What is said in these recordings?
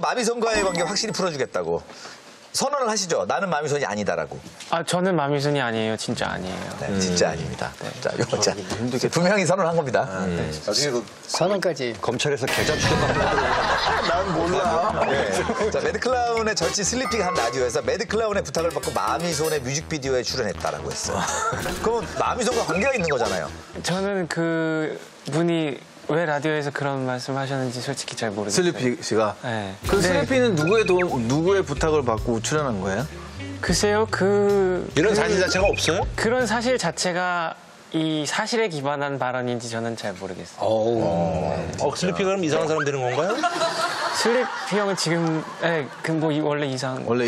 마미손과의 관계 확실히 풀어주겠다고 선언을 하시죠. 나는 마미손이 아니다라고. 아, 저는 마미손이 아니에요. 진짜 아니에요. 네, 진짜 아닙니다. 네. 자, 요거 자, 분명히 선언한 겁니다. 아, 네. 나중에 그 선언까지 검찰에서 계좌 추적한다. 난 몰라. 네. 자, 매드클라운의 절친 슬리피가 한 라디오에서 매드클라운의 부탁을 받고 마미손의 뮤직비디오에 출연했다라고 했어요. 그럼 마미손과 관계가 있는 거잖아요. 저는 그 분이 왜 라디오에서 그런 말씀을 하셨는지 솔직히 잘 모르겠어요. 슬리피 씨가? 네. 그 슬리피는 누구의 부탁을 받고 출연한 거예요? 글쎄요, 이런 사실 자체가 없어요? 그런 사실 자체가 이 사실에 기반한 발언인지 저는 잘 모르겠어요. 네. 슬리피가 그럼 이상한 사람 되는 건가요? 슬리피 형은 지금, 네, 원래 이상하니까.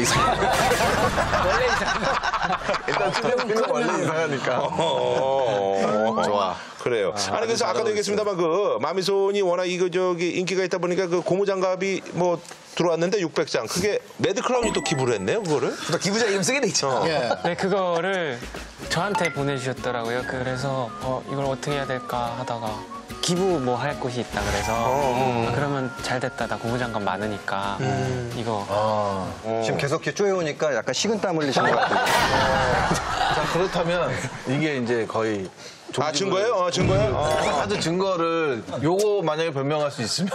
좋아. 그래요. 아니, 그래서 아까도 얘기했습니다만, 마미손이 워낙 인기가 있다 보니까 고무장갑이 뭐 들어왔는데 600장. 그게 매드클라운이 또 기부를 했네요, 그거를? 또 기부자 이름 쓰게 돼 있죠. 네, 그거를 저한테 보내주셨더라고요. 그래서 이걸 어떻게 해야 될까 하다가. 기부 뭐 할 곳이 있다 그래서 그러면 잘 됐다, 나 고무장갑 많으니까 이거 지금 계속 쪼여오니까 약간 식은땀 흘리신 것 같아요. 자, 그렇다면 이게 이제 거의 증거예요? 증거예요? 아주 증거를 요거 만약에 변명할 수 있으면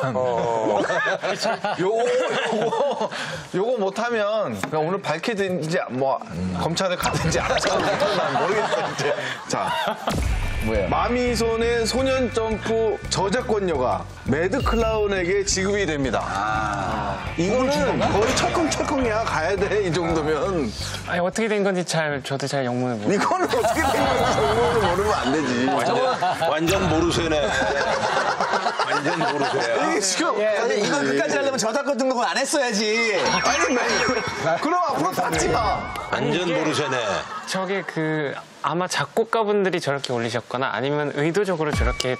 요거 못하면 그냥 오늘 밝히든지 뭐 검찰에 가든지 알아서 난 모르겠어 이제. 자. 뭐야? 마미손의 소년 점프 저작권료가 매드클라운에게 지급이 됩니다. 이거는 거의 철컹철컹이야. 가야 돼, 이 정도면. 아니, 어떻게 된 건지 저도 잘 영문을 모르고. 이거는 어떻게 된 건지 영문을 모르면 안 되지. 완전 모르쇠네. 완전 모르쇠요. 이게 지금 이거 끝까지 하려면 저작권 등록은 안 했어야지. 아니, 그럼 앞으로 닫지 마. 완전 모르쇠네. 저게 아마 작곡가분들이 저렇게 올리셨거나 아니면 의도적으로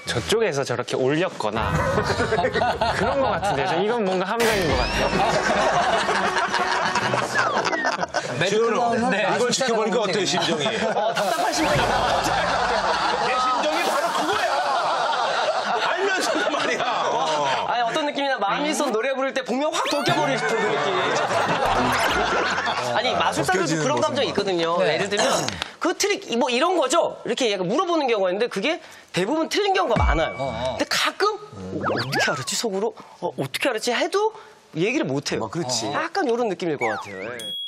저쪽에서 저렇게 올렸거나 그런 것 같은데요. 이건 뭔가 함정인 것 같아요. 지훈아, 네, 이걸 지켜보니까 어때요, 심정이? 답답한 심정이. 내 심정이 바로 그거야. 알면서도 말이야. 아니, 어떤 느낌이냐. 마미손 노래 부를 때 분명 확 벗겨버리고 싶은 그 느낌. 아니, 마술사들도 그런 감정이 있거든요. 네. 예를 들면 그 트릭 뭐 이런 거죠? 이렇게 약간 물어보는 경우가 있는데 그게 대부분 틀린 경우가 많아요. 근데 가끔 어떻게 알았지? 속으로 어떻게 알았지? 해도 얘기를 못해요. 약간 이런 느낌일 것 같아요.